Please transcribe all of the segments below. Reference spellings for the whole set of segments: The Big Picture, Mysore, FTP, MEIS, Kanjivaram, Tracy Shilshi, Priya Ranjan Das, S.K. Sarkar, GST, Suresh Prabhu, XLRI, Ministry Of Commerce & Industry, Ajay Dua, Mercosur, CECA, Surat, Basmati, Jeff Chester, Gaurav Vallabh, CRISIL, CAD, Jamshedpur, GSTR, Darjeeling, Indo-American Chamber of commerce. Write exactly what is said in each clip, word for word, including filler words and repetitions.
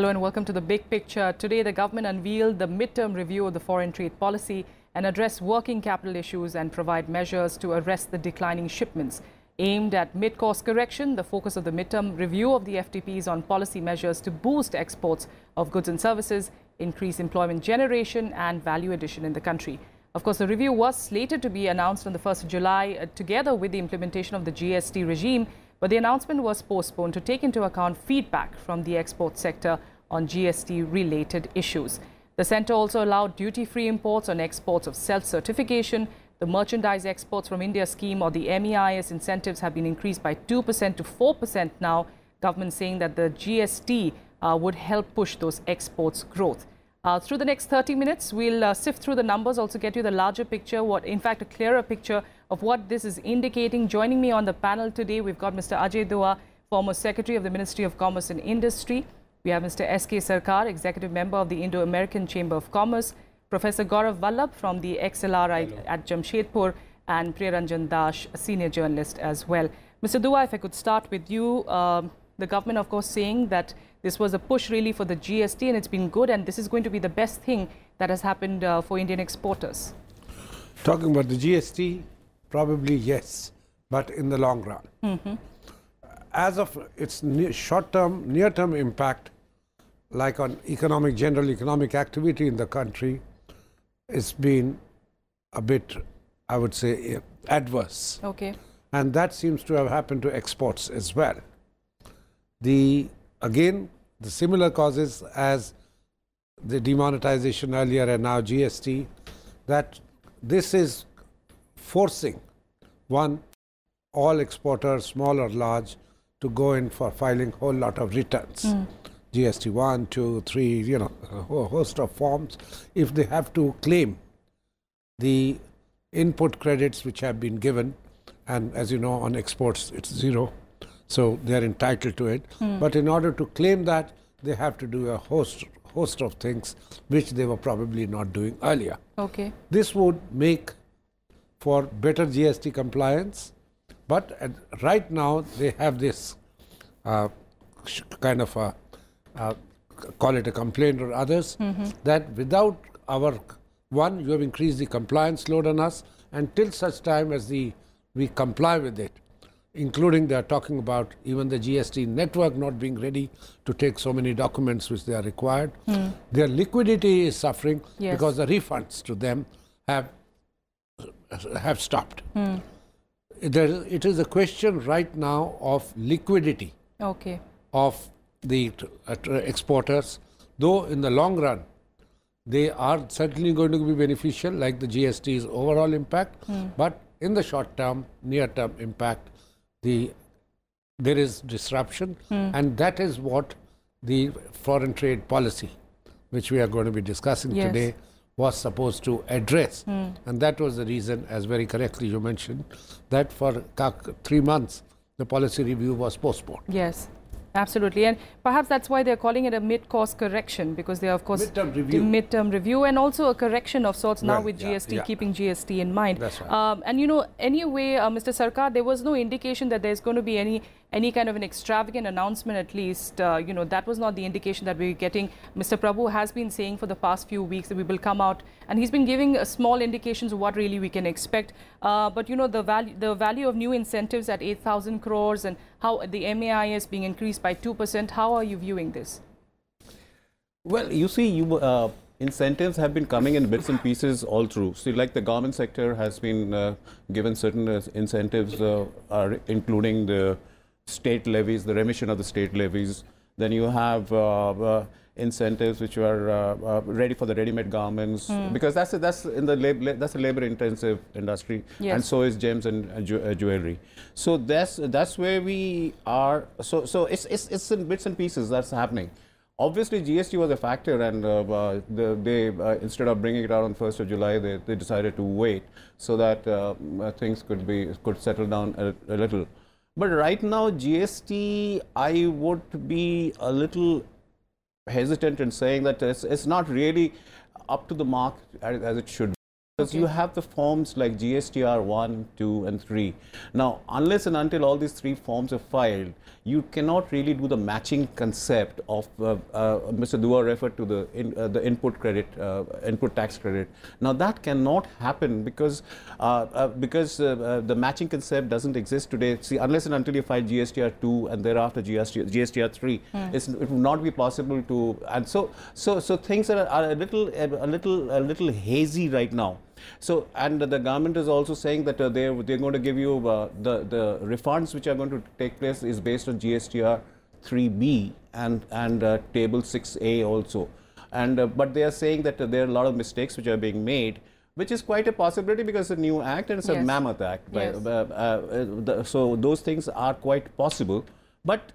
Hello and welcome to The Big Picture. Today, the government unveiled the midterm review of the foreign trade policy and address working capital issues and provide measures to arrest the declining shipments. Aimed at mid-course correction, the focus of the midterm review of the F T P is on policy measures to boost exports of goods and services, increase employment generation and value addition in the country. Of course, the review was slated to be announced on the first of July uh, together with the implementation of the G S T regime. But the announcement was postponed to take into account feedback from the export sector on G S T-related issues. The centre also allowed duty-free imports on exports of self-certification. The merchandise exports from India scheme or the M E I S incentives have been increased by two percent to four percent now. Government saying that the G S T uh, would help push those exports growth. Uh, through the next thirty minutes, we'll uh, sift through the numbers, also get you the larger picture, what, in fact, a clearer picture of what this is indicating. Joining me on the panel today, we've got Mister Ajay Dua, former Secretary of the Ministry of Commerce and Industry. We have Mister S K Sarkar, Executive Member of the Indo-American Chamber of Commerce, Professor Gaurav Vallabh from the X L R I Hello. At Jamshedpur, and Priya Ranjan Das, a senior journalist as well. Mister Dua, if I could start with you, um, the government, of course, saying that this was a push really for the G S T and it's been good, and this is going to be the best thing that has happened uh, for Indian exporters. Talking about the G S T, probably yes, but in the long run. Mm-hmm. As of its short-term, near-term impact, like on economic, general economic activity in the country, it's been a bit, I would say, adverse. Okay. And that seems to have happened to exports as well. The Again, the similar causes as the demonetization earlier and now G S T, that this is forcing one, all exporters, small or large, to go in for filing a whole lot of returns. Mm. G S T one, two, three, you know, a whole host of forms. If they have to claim the input credits which have been given, and as you know, on exports, it's zero. So they are entitled to it. Mm. But in order to claim that, they have to do a host host of things which they were probably not doing earlier. Okay. This would make for better G S T compliance. But at, right now, they have this uh, kind of a, uh, call it a complaint or others, mm-hmm. that without our, one, you have increased the compliance load on us until such time as the we comply with it. Including they are talking about even the G S T network not being ready to take so many documents which they are required. Mm. Their liquidity is suffering, yes, because the refunds to them have, have stopped. Mm. There, it is a question right now of liquidity, okay, of the uh, exporters, though in the long run, they are certainly going to be beneficial, like the G S T's overall impact, mm. but in the short term, near term impact, The, there is disruption, mm. and that is what the foreign trade policy, which we are going to be discussing, yes, today, was supposed to address. Mm. And that was the reason, as very correctly you mentioned, that for three months, the policy review was postponed. Yes, absolutely. And perhaps that's why they're calling it a mid-course correction, because they are, of course, mid-term review. mid-term review and also a correction of sorts now, well, with yeah, G S T, yeah. keeping G S T in mind. That's right. Um, and, you know, anyway, uh, Mister Sarkar, there was no indication that there's going to be any any kind of an extravagant announcement, at least. Uh, you know, that was not the indication that we were getting. Mister Prabhu has been saying for the past few weeks that we will come out, and he's been giving uh, small indications of what really we can expect. Uh, but, you know, the value, the value of new incentives at eight thousand crores and how the M E I S being increased by two percent, how are you viewing this? Well, you see, you, uh, incentives have been coming in bits and pieces all through. So, like the garment sector has been uh, given certain uh, incentives, uh, are including the state levies, the remission of the state levies. Then you have uh, uh, incentives which are uh, uh, ready for the ready-made garments, mm. because that's a, that's in the lab, that's a labor-intensive industry, yes, and so is gems and uh, ju uh, jewelry. So that's that's where we are. So so it's it's it's in bits and pieces that's happening. Obviously, G S T was a factor, and uh, uh, the, they uh, instead of bringing it out on first of July, they, they decided to wait so that uh, things could be could settle down a, a little. But right now, G S T, I would be a little hesitant in saying that it's, it's not really up to the mark as it should be. Because okay. you have the forms like G S T R one, two and three. Now, unless and until all these three forms are filed, you cannot really do the matching concept of, uh, uh, Mister Dua referred to the, in, uh, the input credit, uh, input tax credit. Now, that cannot happen because, uh, uh, because uh, uh, the matching concept doesn't exist today. See, unless and until you file G S T R two and thereafter G S T R three, hmm. it's, it will not be possible to, and so, so, so things are, are a little, a little, a little hazy right now. So, and the government is also saying that uh, they they're going to give you uh, the the refunds which are going to take place is based on G S T R three B and and uh, Table six A also, and uh, but they are saying that uh, there are a lot of mistakes which are being made, which is quite a possibility because it's a new act and it's yes. a mammoth act. Yes. By, uh, uh, the, so those things are quite possible, but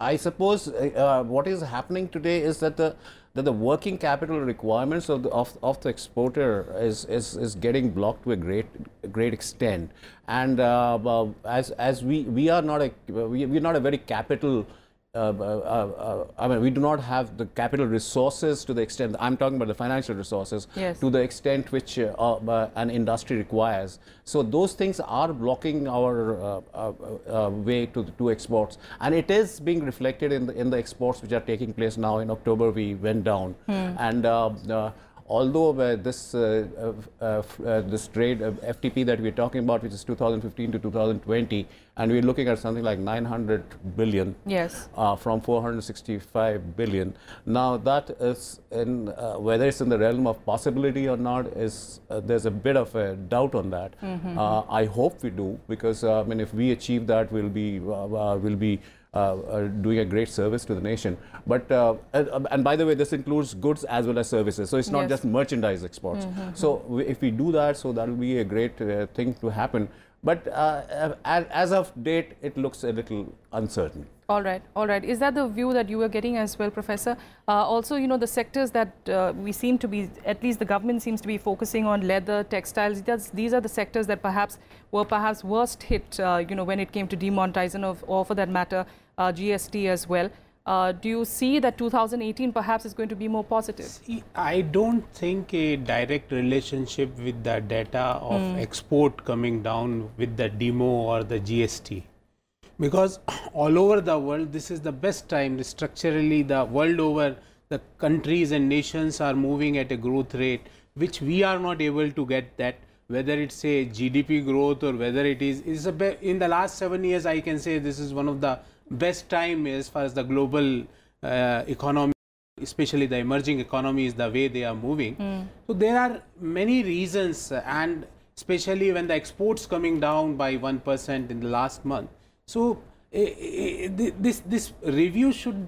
I suppose uh, what is happening today is that the that the working capital requirements of the of, of the exporter is, is is getting blocked to a great great extent, and uh, uh, as as we we are not a we we're not a very capital. Uh, uh, uh, I mean, we do not have the capital resources to the extent, I'm talking about the financial resources, yes. to the extent which uh, uh, an industry requires. So those things are blocking our uh, uh, uh, way to, to exports. And it is being reflected in the, in the exports which are taking place now. In October, we went down. Hmm. And uh, uh, although uh, this, uh, uh, uh, this trade uh, F T P that we're talking about, which is two thousand fifteen to two thousand twenty, and we're looking at something like nine hundred billion, yes, uh, from four hundred sixty-five billion. Now that is in uh, whether it's in the realm of possibility or not is uh, there's a bit of a doubt on that. Mm-hmm. uh, I hope we do, because uh, I mean, if we achieve that, we'll be uh, we'll be uh, uh, doing a great service to the nation. But uh, and by the way, this includes goods as well as services, so it's not yes. just merchandise exports. Mm-hmm. So if we do that, so that will be a great uh, thing to happen. But uh, as of date, it looks a little uncertain. All right, all right. Is that the view that you were getting as well, Professor? Uh, also, you know, the sectors that uh, we seem to be, at least the government seems to be focusing on, leather, textiles. That's, these are the sectors that perhaps were perhaps worst hit, uh, you know, when it came to demonetization of, or for that matter, uh, G S T as well. Uh, do you see that two thousand eighteen perhaps is going to be more positive? See, I don't think a direct relationship with the data of mm. export coming down with the demo or the G S T. Because all over the world, this is the best time. Structurally, the world over, the countries and nations are moving at a growth rate, which we are not able to get that. Whether it's a G D P growth or whether it is, it's a, in the last seven years, I can say this is one of the best time as far as the global uh, economy, especially the emerging economies, the way they are moving. Mm. So there are many reasons, and especially when the exports coming down by one percent in the last month. So uh, uh, this, this review should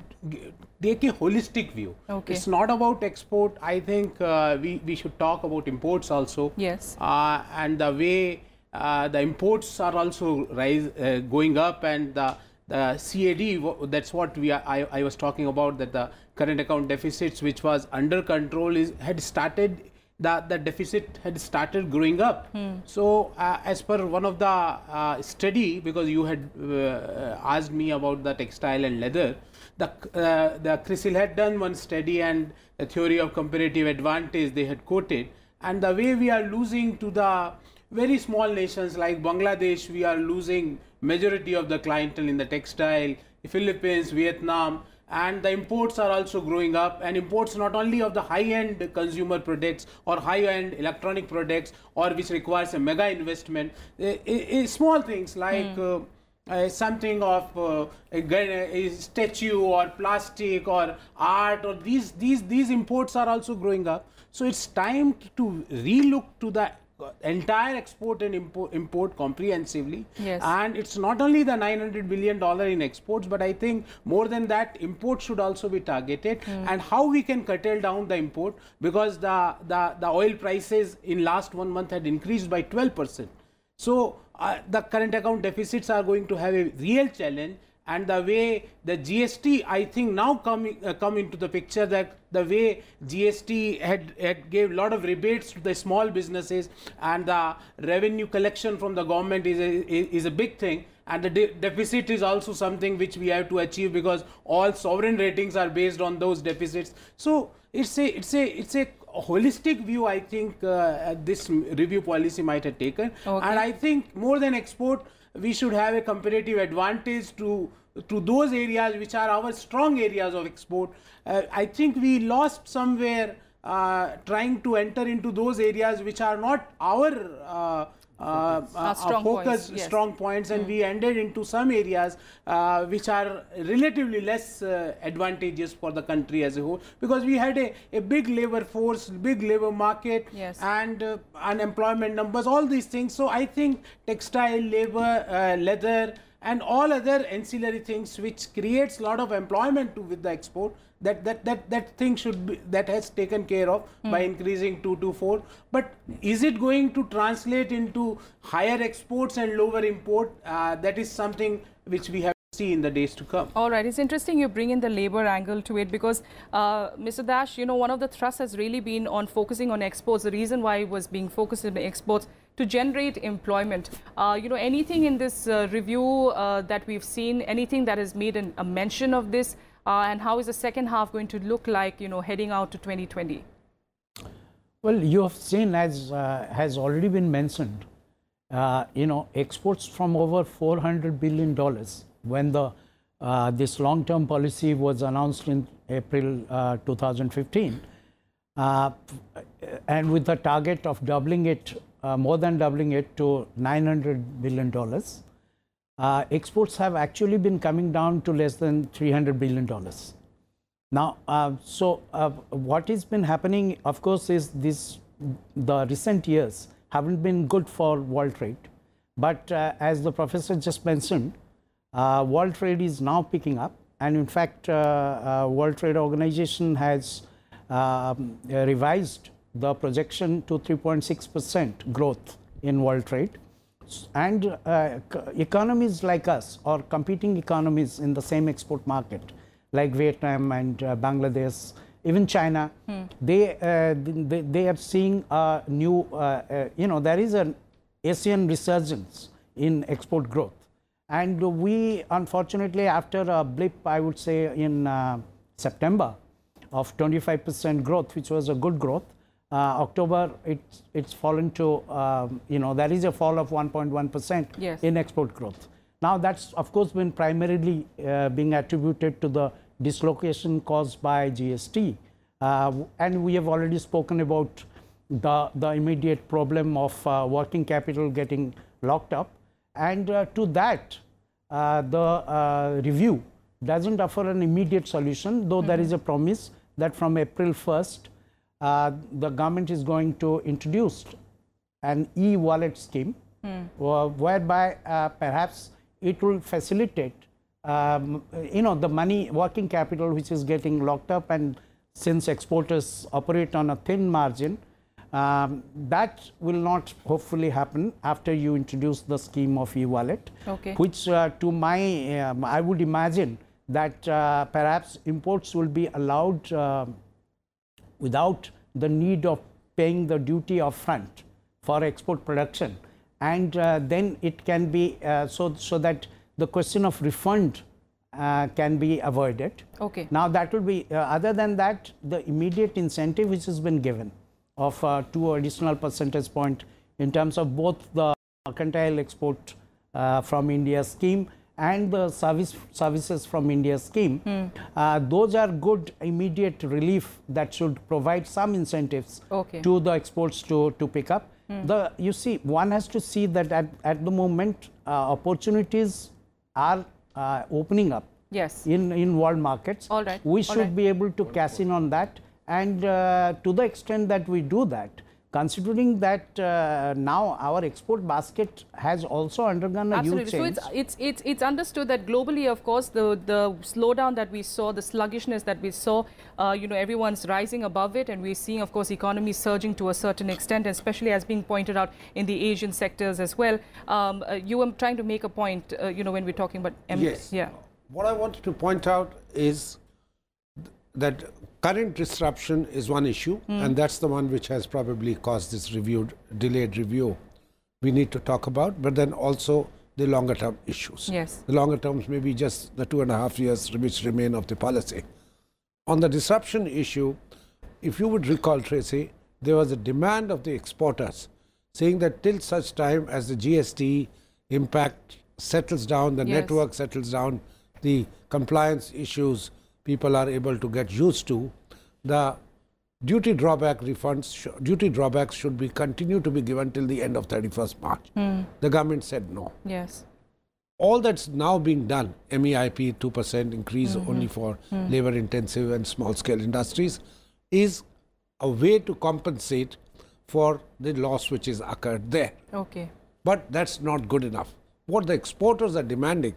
take a holistic view. Okay. It's not about export. I think uh, we, we should talk about imports also. Yes. Uh, and the way uh, the imports are also rise, uh, going up, and the the C A D, that's what we are, I, I was talking about, that the current account deficits, which was under control, is had started, the, the deficit had started growing up. Mm. So uh, as per one of the uh, study, because you had uh, asked me about the textile and leather, the, uh, the CRISIL had done one study, and the theory of comparative advantage they had quoted, and the way we are losing to the very small nations like Bangladesh, we are losing majority of the clientele in the textile, Philippines, Vietnam, and the imports are also growing up, and imports not only of the high-end consumer products or high-end electronic products, or which requires a mega investment, it, it, it, small things like mm. uh, uh, something of uh, a, a statue or plastic or art, or these, these, these imports are also growing up. So it's time to relook to the entire export and import, import comprehensively. Yes. And it's not only the nine hundred billion dollar in exports, but I think more than that, import should also be targeted. Mm. And how we can curtail down the import, because the, the, the oil prices in last one month had increased by twelve percent. So uh, the current account deficits are going to have a real challenge. And the way the G S T, I think, now come, uh, come into the picture, that the way G S T had, had gave a lot of rebates to the small businesses, and the revenue collection from the government is a, is a big thing. And the de deficit is also something which we have to achieve, because all sovereign ratings are based on those deficits. So it's a, it's a, it's a holistic view I think uh, this review policy might have taken. Okay. And I think more than export, we should have a competitive advantage to to those areas which are our strong areas of export. Uh, I think we lost somewhere uh, trying to enter into those areas which are not our uh, Uh, uh, uh, strong focus, points. strong yes. points, and mm. we ended into some areas uh, which are relatively less uh, advantageous for the country as a whole, because we had a, a big labor force, big labor market, yes. and uh, unemployment numbers, all these things. So I think textile, labor, uh, leather, and all other ancillary things which creates a lot of employment to, with the export, that that that that thing should be, that has taken care of mm. by increasing two to four. But is it going to translate into higher exports and lower import? Uh, that is something which we have to see in the days to come. All right, it's interesting you bring in the labor angle to it, because uh, Mister Dash, you know, one of the thrusts has really been on focusing on exports. The reason why it was being focused on exports to generate employment. Uh, you know, anything in this uh, review uh, that we've seen, anything that has made an, a mention of this? Uh, and how is the second half going to look like, you know, heading out to twenty twenty? Well, you have seen, as uh, has already been mentioned, uh, you know, exports from over four hundred billion dollars when the uh, this long-term policy was announced in April uh, two thousand fifteen, uh, and with the target of doubling it, uh, more than doubling it to nine hundred billion dollars. Uh, exports have actually been coming down to less than three hundred billion dollars. Now, uh, so uh, what has been happening, of course, is this: the recent years haven't been good for world trade, but uh, as the professor just mentioned, uh, world trade is now picking up, and in fact, uh, uh, World Trade Organization has uh, revised the projection to three point six percent growth in world trade. And uh, economies like us, or competing economies in the same export market, like Vietnam and uh, Bangladesh, even China, hmm. they, uh, they they are seeing a new, uh, uh, you know, there is an Asian resurgence in export growth. And we, unfortunately, after a blip, I would say, in uh, September of twenty-five percent growth, which was a good growth, Uh, October, it's, it's fallen to, uh, you know, there is a fall of one point one percent yes. in export growth. Now, that's, of course, been primarily uh, being attributed to the dislocation caused by G S T. Uh, and we have already spoken about the, the immediate problem of uh, working capital getting locked up. And uh, to that, uh, the uh, review doesn't offer an immediate solution, though mm-hmm. there is a promise that from April first, Uh, the government is going to introduce an e-wallet scheme, mm. uh, whereby uh, perhaps it will facilitate, um, you know, the money, working capital which is getting locked up, and since exporters operate on a thin margin, um, that will not hopefully happen after you introduce the scheme of e-wallet, okay. which uh, to my, um, I would imagine that uh, perhaps imports will be allowed uh, without the need of paying the duty up front for export production, and uh, then it can be uh, so so that the question of refund uh, can be avoided. Okay. Now that will be uh, other than that, the immediate incentive which has been given of uh, two additional percentage point in terms of both the mercantile export uh, from India scheme and the service services from India scheme, mm. uh, those are good immediate relief that should provide some incentives okay. to the exports to, to pick up. Mm. The, you see, one has to see that at, at the moment, uh, opportunities are uh, opening up yes. in, in world markets. All right. We should All right. be able to cash in on that, and uh, to the extent that we do that, considering that uh, now our export basket has also undergone a Absolutely. huge change. So it's, it's, it's, it's understood that globally, of course, the, the slowdown that we saw, the sluggishness that we saw, uh, you know, everyone's rising above it, and we're seeing, of course, economies surging to a certain extent, especially as being pointed out in the Asian sectors as well. Um, uh, you were trying to make a point, uh, you know, when we're talking about M Yes. Yeah. What I wanted to point out is that current disruption is one issue, mm. and that's the one which has probably caused this review, delayed review we need to talk about, but then also the longer term issues. Yes. The longer terms may be just the two and a half years which remain of the policy. On the disruption issue, if you would recall, Tracy, there was a demand of the exporters saying that till such time as the G S T impact settles down, the yes. network settles down, the compliance issues people are able to get used to, the duty drawback refunds, sh duty drawbacks should be continue to be given till the end of thirty-first March. Mm. The government said no. Yes. All that's now being done, M E I P two percent increase mm-hmm. only for mm. labor intensive and small scale industries, is a way to compensate for the loss which is occurred there. Okay. But that's not good enough. What the exporters are demanding,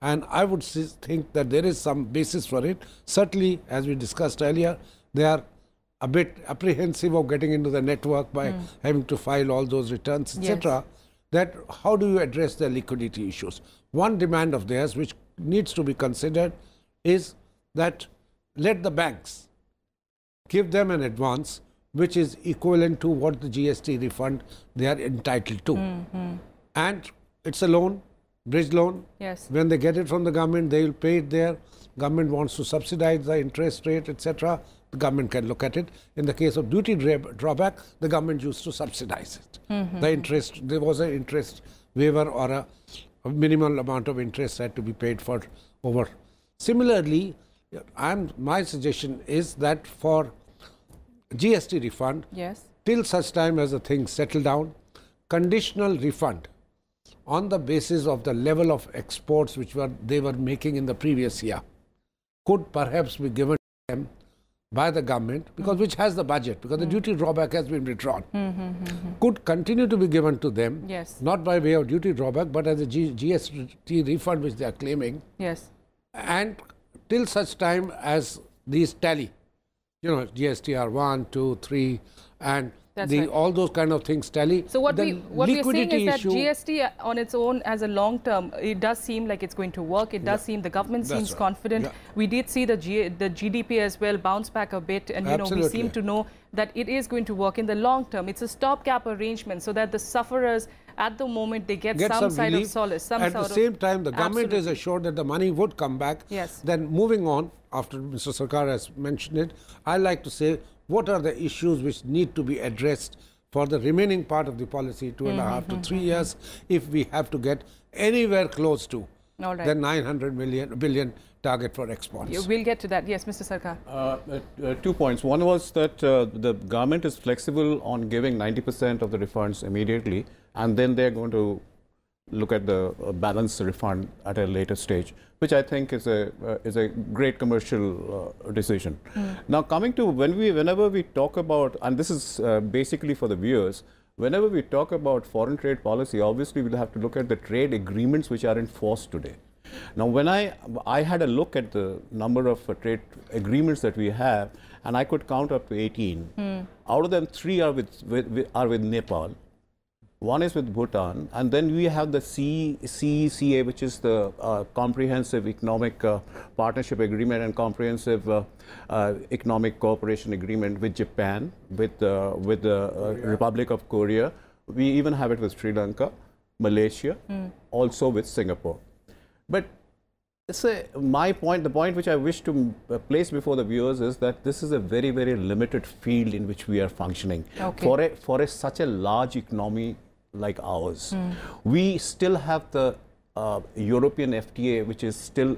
and I would think that there is some basis for it. Certainly, as we discussed earlier, they are a bit apprehensive of getting into the network by mm. having to file all those returns, et cetera. Yes. That how do you address the liquidity issues? One demand of theirs, which needs to be considered, is that let the banks give them an advance which is equivalent to what the G S T refund they are entitled to. Mm-hmm. And it's a loan, bridge loan. Yes. When they get it from the government, they will pay it there. Government wants to subsidize the interest rate, et cetera. The government can look at it. In the case of duty drawback, the government used to subsidize it. Mm-hmm. The interest, there was an interest waiver or a, a minimal amount of interest had to be paid for over. Similarly, I'm, my suggestion is that for G S T refund, yes. till such time as the things settle down, conditional refund on the basis of the level of exports which were they were making in the previous year could perhaps be given to them by the government, because mm. which has the budget, because mm. the duty drawback has been withdrawn, mm-hmm, mm-hmm. could continue to be given to them, yes. not by way of duty drawback, but as a G S T refund which they are claiming, yes. and till such time as these tally, you know, G S T R one, two, three, and the, right. all those kind of things tally. So what, we, what we are saying is that G S T on its own as a long term, it does seem like it's going to work. It does yeah. seem, the government That's seems right. confident. Yeah. We did see the, G, the G D P as well bounce back a bit, and you Absolutely. know, we seem to know that it is going to work in the long term. It's a stopgap arrangement so that the sufferers at the moment they get, get some, some side of solace. Some at the same time, the government Absolutely. is assured that the money would come back. Yes. Then moving on, after Mister Sarkar has mentioned it, I like to say, what are the issues which need to be addressed for the remaining part of the policy, two and a half to three years, if we have to get anywhere close to right. the nine hundred million billion target for exports? Yeah, we'll get to that. Yes, Mister Sarkar. Uh, uh, two points. One was that uh, the government is flexible on giving ninety percent of the refunds immediately, and then they're going to look at the uh, balance refund at a later stage, which I think is a uh, is a great commercial uh, decision. Mm. Now, coming to when we, whenever we talk about, and this is uh, basically for the viewers, whenever we talk about foreign trade policy, obviously we'll have to look at the trade agreements which are in force today. Now, when I I had a look at the number of uh, trade agreements that we have, and I could count up to eighteen. Mm. Out of them, three are with, with, with are with Nepal. One is with Bhutan, and then we have the C E C A, which is the uh, Comprehensive Economic uh, Partnership Agreement and Comprehensive uh, uh, Economic Cooperation Agreement with Japan, with, uh, with the uh, Republic of Korea. We even have it with Sri Lanka, Malaysia, mm. also with Singapore. But it's a, my point, the point which I wish to place before the viewers is that this is a very, very limited field in which we are functioning. Okay. For, a, for a, such a large economy like ours. Mm. We still have the uh, European F T A, which is still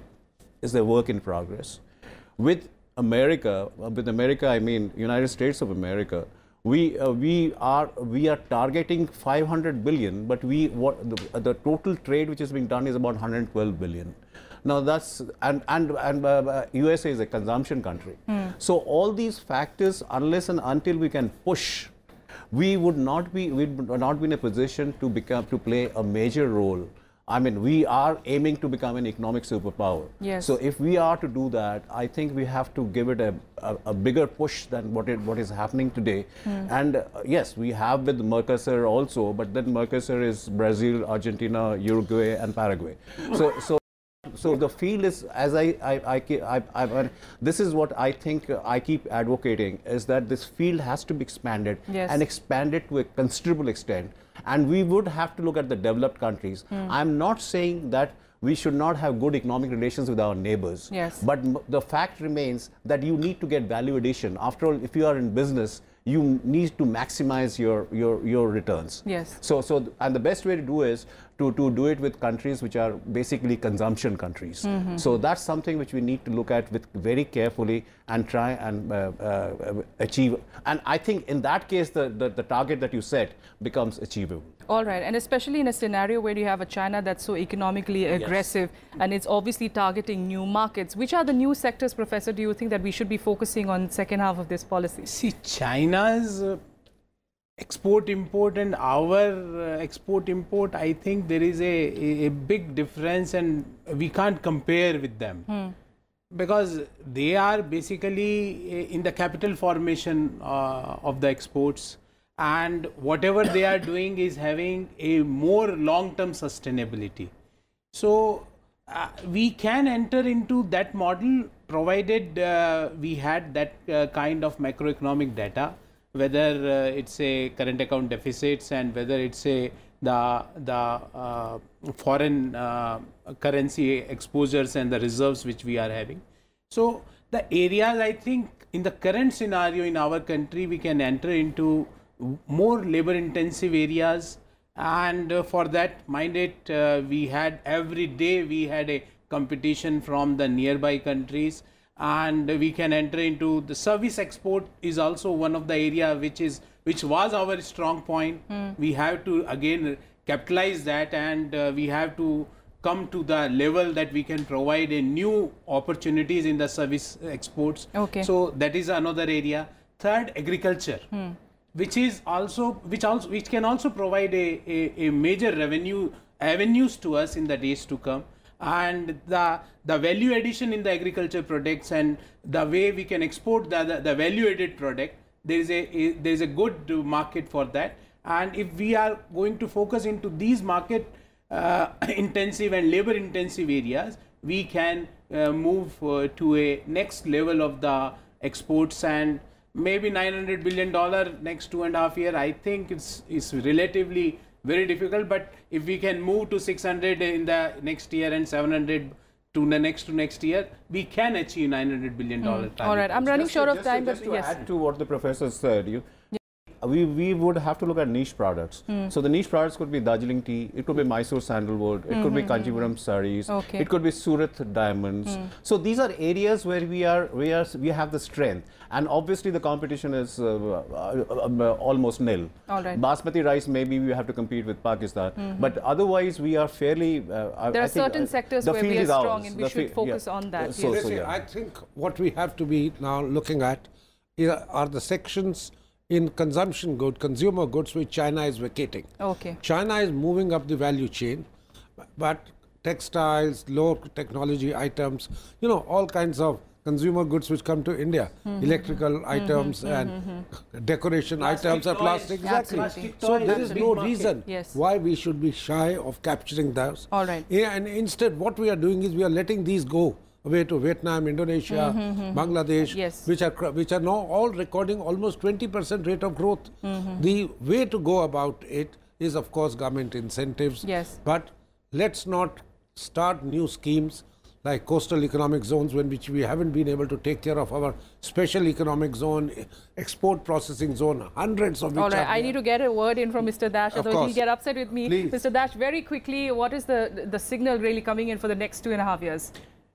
is a work in progress. With America, with America, I mean United States of America, we uh, we are we are targeting five hundred billion, but we what the, the total trade which is being done is about one hundred twelve billion. Now that's and and and uh, U S A is a consumption country. Mm. So all these factors, unless and until we can push, we would not be we would not be in a position to become to play a major role. I mean, we are aiming to become an economic superpower. Yes. So if we are to do that, I think we have to give it a, a, a bigger push than what it what is happening today. Mm. And uh, yes, we have with Mercosur also, but then Mercosur is Brazil, Argentina, Uruguay, and Paraguay. So so. So the field is, as I, I, I, I, I, this is what I think I keep advocating, is that this field has to be expanded, yes. and expanded to a considerable extent. And we would have to look at the developed countries. Mm. I'm not saying that we should not have good economic relations with our neighbors. Yes. But m the fact remains that you need to get value addition. After all, if you are in business, you need to maximize your your your returns. Yes. So so and the best way to do is to to do it with countries which are basically consumption countries. Mm-hmm. So that's something which we need to look at with very carefully and try and uh, uh, achieve. And I think in that case, the, the the target that you set becomes achievable. All right, and especially in a scenario where you have a China that's so economically aggressive, yes, and it's obviously targeting new markets. Which are the new sectors, Professor, do you think that we should be focusing on second half of this policy? See, China's uh, export-import and our uh, export-import, I think there is a, a, a big difference and we can't compare with them. Hmm. Because they are basically in the capital formation uh, of the exports. And whatever they are doing is having a more long-term sustainability. So uh, we can enter into that model provided uh, we had that uh, kind of macroeconomic data, whether uh, it's a current account deficits and whether it's a the, the uh, foreign uh, currency exposures and the reserves which we are having. So the areas I think in the current scenario in our country we can enter into more labor intensive areas, and uh, for that mind it uh, we had every day we had a competition from the nearby countries, and we can enter into the service export is also one of the area which is which was our strong point. Mm. We have to again capitalize that, and uh, we have to come to the level that we can provide a new opportunities in the service exports. Okay. So that is another area. Third, agriculture. Mm. Which is also which also which can also provide a, a, a major revenue avenues to us in the days to come, and the the value addition in the agriculture products and the way we can export the the, the value added product, there is a, a there is a good market for that. And if we are going to focus into these market uh, intensive and labor intensive areas, we can uh, move uh, to a next level of the exports, and maybe nine hundred billion dollars next two and a half year. I think it's it's relatively very difficult, but if we can move to six hundred in the next year and seven hundred to the next to next year, we can achieve nine hundred billion dollars. Mm. All right, I'm running short of time, but yes, add to what the professor said, you. Yeah. We, we would have to look at niche products. Mm. So the niche products could be Darjeeling tea, it could be Mysore sandalwood, it mm-hmm. could be Kanjivaram sarees, okay. it could be Surat diamonds. Mm. So these are areas where we are, we are, we have the strength, and obviously the competition is uh, uh, uh, almost nil. All right. Basmati rice, maybe we have to compete with Pakistan, mm-hmm. but otherwise we are fairly. Uh, there I are think certain uh, sectors where we are strong, ours, and we should focus yeah. on that. Uh, so, yes. so, so, yeah. I think what we have to be now looking at are the sections in consumption goods, consumer goods, which China is vacating. Okay. China is moving up the value chain, but textiles, low technology items, you know, all kinds of consumer goods which come to India, mm-hmm. electrical mm-hmm. items mm-hmm. and mm-hmm. decoration plastic items and plastic. Exactly. Plastic so there is no market. reason yes. why we should be shy of capturing those. All right. Yeah, and instead, what we are doing is we are letting these go away to Vietnam, Indonesia, mm-hmm. Bangladesh, yes. which are which are now all recording almost twenty percent rate of growth. Mm-hmm. The way to go about it is, of course, government incentives. Yes. But let's not start new schemes like coastal economic zones, when which we haven't been able to take care of our special economic zone, export processing zone, hundreds of which. All right, I need to get a word in from Mister Dash, otherwise he'll get upset with me. Please. Mister Dash, very quickly, what is the the signal really coming in for the next two and a half years?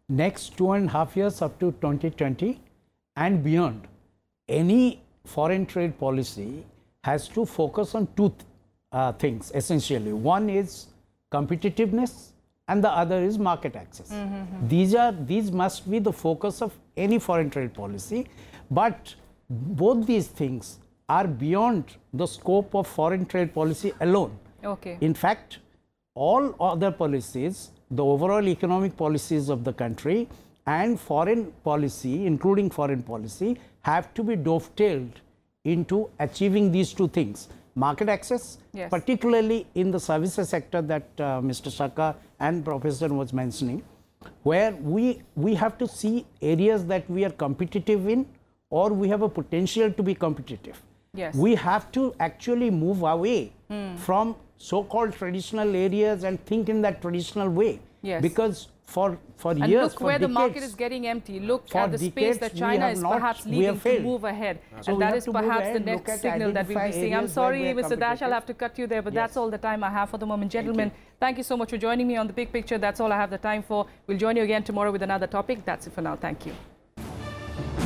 Next two and a half years up to twenty twenty and beyond, any foreign trade policy has to focus on two th uh, things essentially. One is competitiveness and the other is market access. Mm-hmm. These are these must be the focus of any foreign trade policy, but both these things are beyond the scope of foreign trade policy alone. Okay. In fact, all other policies, the overall economic policies of the country and foreign policy, including foreign policy, have to be dovetailed into achieving these two things. Market access, yes. particularly in the services sector that uh, Mister Sarkar and Professor was mentioning, where we, we have to see areas that we are competitive in or we have a potential to be competitive. Yes. We have to actually move away mm. from so-called traditional areas and think in that traditional way. Yes. Because for for and years, look for where decades, the market is getting empty. Look for at the decades, space that China is perhaps leaving to move ahead, so and that is perhaps the next signal that we'll be seeing. I'm sorry, Mister Dash, I'll have to cut you there, but yes. that's all the time I have for the moment, gentlemen. Thank you. Thank you so much for joining me on The Big Picture. That's all I have the time for. We'll join you again tomorrow with another topic. That's it for now. Thank you.